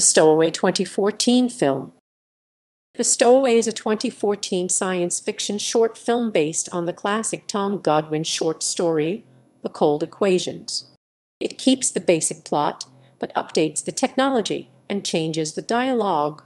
The Stowaway 2014 film. The Stowaway is a 2014 science fiction short film based on the classic Tom Godwin short story, The Cold Equations. It keeps the basic plot, but updates the technology and changes the dialogue.